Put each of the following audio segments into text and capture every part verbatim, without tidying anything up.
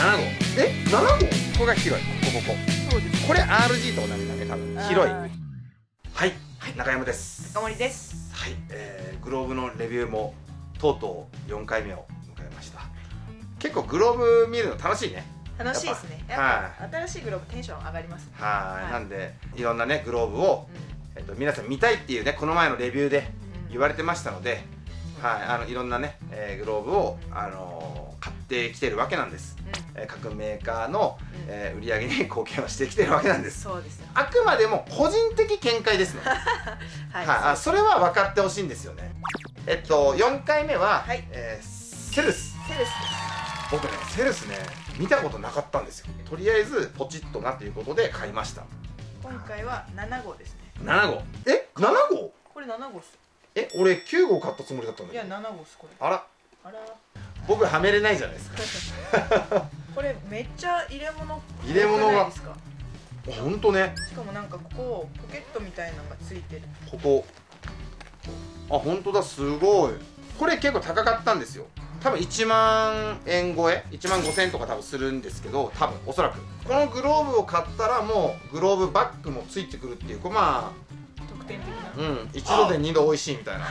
ななごう。えななごう、ここが広い、ここここそうです。これ アールジー と同じだね、多分広い。はい、中山です。中森です。はい、えー、グローブのレビューもとうとうよんかいめを迎えました。結構グローブ見るの楽しいね。楽しいですね。新しいグローブテンション上がりますね。はい、なんでいろんなねグローブをえっと皆さん見たいっていうね、この前のレビューで言われてましたので、はい、あのいろんなねグローブをあの買ってきてるわけなんです。各メーカーの売り上げに貢献をしてきてるわけなんです。そうです。あくまでも個人的見解ですので、はい、それは分かってほしいんですよね。えっとよんかいめはセルス。セルス。僕ね、セルスね、見たことなかったんですよ。とりあえずポチッとなということで買いました。今回はななごうですね。ななごう。えななごう、これななごうっす。え俺きゅうごう買ったつもりだったんだけど。いやななごうっすこれ。あらあら、僕はめれないじゃないですか。これめっちゃ入れ物入れ物がほんとね。しかもなんかここポケットみたいなのがついてる。ここ、あほんとだ、すごい。これ結構高かったんですよ。多分いちまんえん超え、いちまんごせんえんとか多分するんですけど、多分おそらくこのグローブを買ったらもうグローブバッグもついてくるっていう、まあ特典的な、うん、一度で二度おいしいみたいな。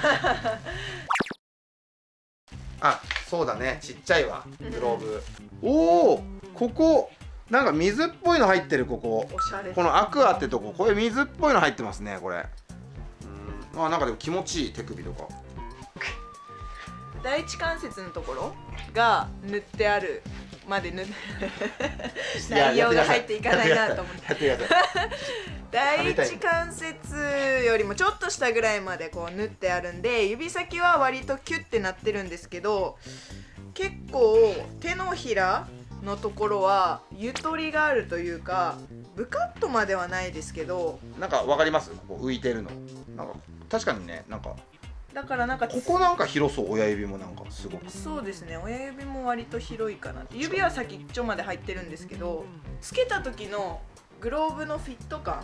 あそうだね、ちっちゃいわグローブ。おお、ここなんか水っぽいの入ってる。ここおしゃれ、このアクアってとこ、これ水っぽいの入ってますねこれ。うん、あなんかでも気持ちいい、手首とか第一関節のところが塗ってあるまで塗って内容が入っていかないなと思って、第一関節よりもちょっと下ぐらいまでこう塗ってあるんで、指先は割とキュッてなってるんですけど、結構手のひらのところはゆとりがあるというか、ブカッとまではないですけど、なんかわかります？ここ浮いてるの。なんか確かにね、なんか。だからなんかここなんか広そう、親指もなんかすごく。そうですね、親指も割と広いかなって。指は先っちょまで入ってるんですけど、つけた時のグローブのフィット感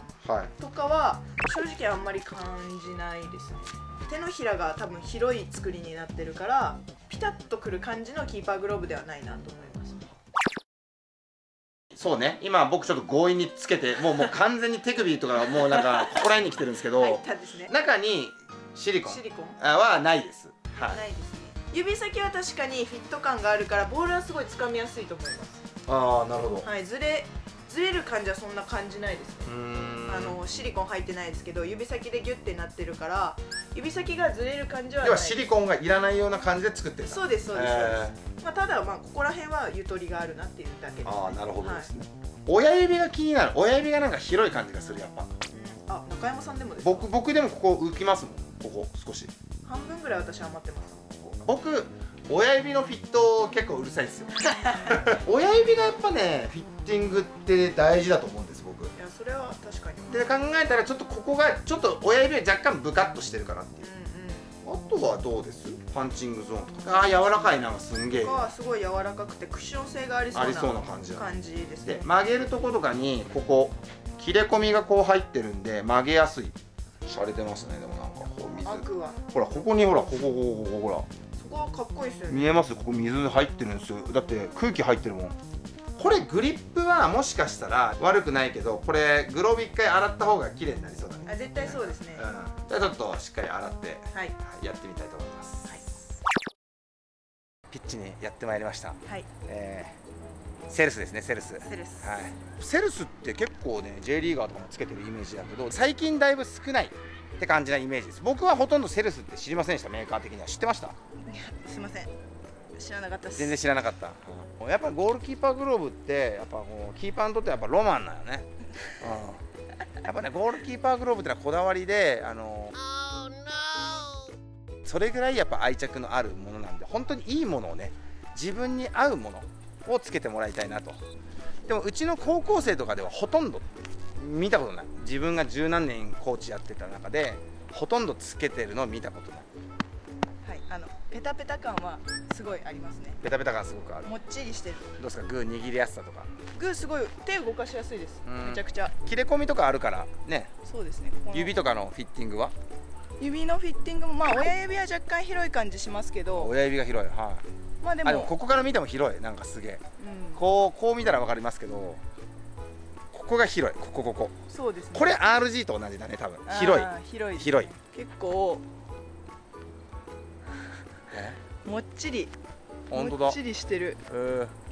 とかは正直あんまり感じないですね。手のひらが多分広い作りになってるから、ピタッとくる感じのキーパーグローブではないなと思います。そうね、今僕ちょっと強引につけてもうもう完全に手首とかもうなんかここら辺に来てるんですけど、はい、ですね、中にシリコンはないです。はい。ないですね。指先は確かにフィット感があるからボールはすごい掴みやすいと思います。ああ、なるほど。はい、ずれずれる感じはそんな感じないですね。あのシリコン入ってないですけど、指先でギュッてなってるから指先がずれる感じはない。要はシリコンがいらないような感じで作ってる。そうですそうです。まあただまあここら辺はゆとりがあるなっていうだけですね。ああ、なるほどですね。親指が気になる。親指がなんか広い感じがするやっぱ。あ、中山さんでもですか？僕僕でもここ浮きますもん。ここ少し半分ぐらい私余ってます。僕親指のフィット結構うるさいんですよ。親指がやっぱねフィッティングって大事だと思うんです僕。いやそれは確かに。で考えたらちょっとここがちょっと親指が若干ブカッとしてるかなっていう、うん、うん、あとはどうです？パンチングゾーンとか、あー柔らかいな、すんげえすごい柔らかくてクッション性がありそうな、ありそうな感じ感じですね。で曲げるところとかにここ切れ込みがこう入ってるんで曲げやすい。洒落てますね。でもなんかこう水、ほらここにほらここここここほら、そこはかっこいいですよね。見えます？ここ水入ってるんですよ。だって空気入ってるもん。これグリップはもしかしたら悪くないけど、これグローブ一回洗った方が綺麗になりそうだね。あ、絶対そうですね。うん、じゃあちょっとしっかり洗って、はい、やってみたいと思います。はい、ピッチにやってまいりました。はい。えーセルスですね、セルス。セルス。はい。セルスって結構ね、J リーガーとかもつけてるイメージだけど、最近だいぶ少ないって感じなイメージです。僕はほとんどセルスって知りませんでした、メーカー的には。知ってました？いや、すいません。知らなかったです。全然知らなかった。うん、やっぱゴールキーパーグローブって、やっぱこうキーパーにとってはやっぱロマンなんよね。うん、やっぱね、ゴールキーパーグローブってのはこだわりで、あのー、それぐらいやっぱ愛着のあるものなんで、本当にいいものをね、自分に合うものをつけてもらいたいなと。でもうちの高校生とかではほとんど見たことない。自分が十何年コーチやってた中でほとんどつけてるのを見たことない。はい、あのペタペタ感はすごいありますね。ペタペタ感すごくある。もっちりしてる。どうですか、グー握りやすさとか。グーすごい手動かしやすいです。めちゃくちゃ。切れ込みとかあるからね。そうですね。指とかのフィッティングは？指のフィッティングもまあ親指は若干広い感じしますけど。親指が広い。はい。まあでも、あでもここから見ても広い、なんかすげえ、うん、こうこう見たら分かりますけど、ここが広い、ここここ、そうですね、これ アールジー と同じだね多分、広い広い広い、結構もっちりもっちりしてる、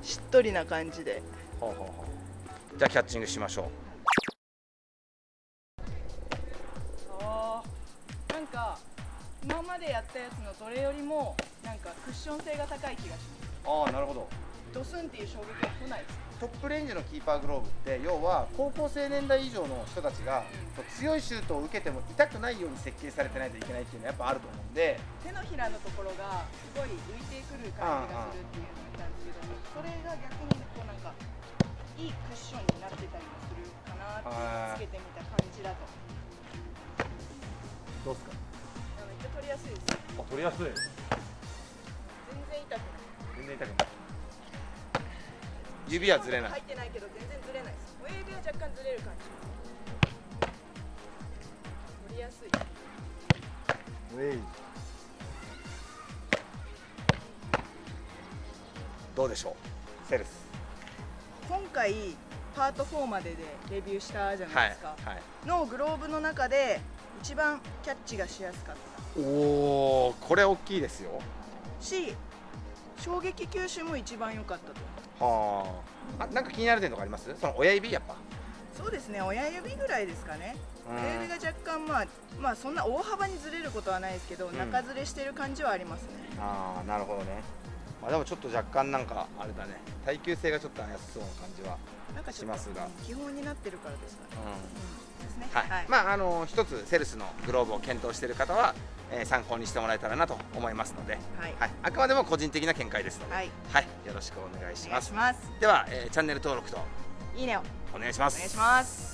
しっとりな感じで、はあはあ、じゃあキャッチングしましょう。なんか今までやったやつのどれよりもなんかクッション性が高い気がします。ああなるほど。ドスンっていう衝撃が来ないです。トップレンジのキーパーグローブって要は高校生年代以上の人たちが強いシュートを受けても痛くないように設計されてないといけないっていうのはやっぱあると思うんで、手のひらのところがすごい浮いてくる感じがするっていうのを見たんですけども、それが逆にこうなんかいいクッションになってたりもするかなってつけてみた感じだと。どうですか？めっちゃ取りやすいです。あ、取りやすい。全然痛くない。全然痛くない。指はずれない。入ってないけど全然ずれないです。親指は若干ずれる感じ。取りやすい。ウェイ。どうでしょう、セルス。今回パートフォーまででレビューしたじゃないですか。はいはい、のグローブの中で一番キャッチがしやすかった。おお、これ大きいですよ。し、衝撃吸収も一番良かったと。はあ、あ、なんか気になる点とかあります？その親指やっぱ。そうですね、親指ぐらいですかね。うん、親指が若干まあまあそんな大幅にずれることはないですけど、うん、中ずれしてる感じはありますね。ああ、なるほどね。まあでもちょっと若干なんかあれだね。耐久性がちょっと怪しそうな感じはしますが。基本になってるからですかね。うん、うん、ですね。はい。はい、まああの一つセルスのグローブを検討している方は、えー、参考にしてもらえたらなと思いますので、はいはい、あくまでも個人的な見解ですので、はいはい、よろしくお願いします。では、えー、チャンネル登録といいねをお願いします。お願いします。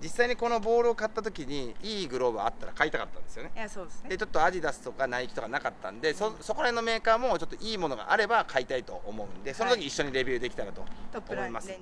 実際にこのボールを買った時にいいグローブあったら買いたかったんですよね。いやそうですね。でちょっとアディダスとかナイキとかなかったんで、うん、そそこら辺のメーカーもちょっといいものがあれば買いたいと思うんで、その時一緒にレビューできたらと思います。はい、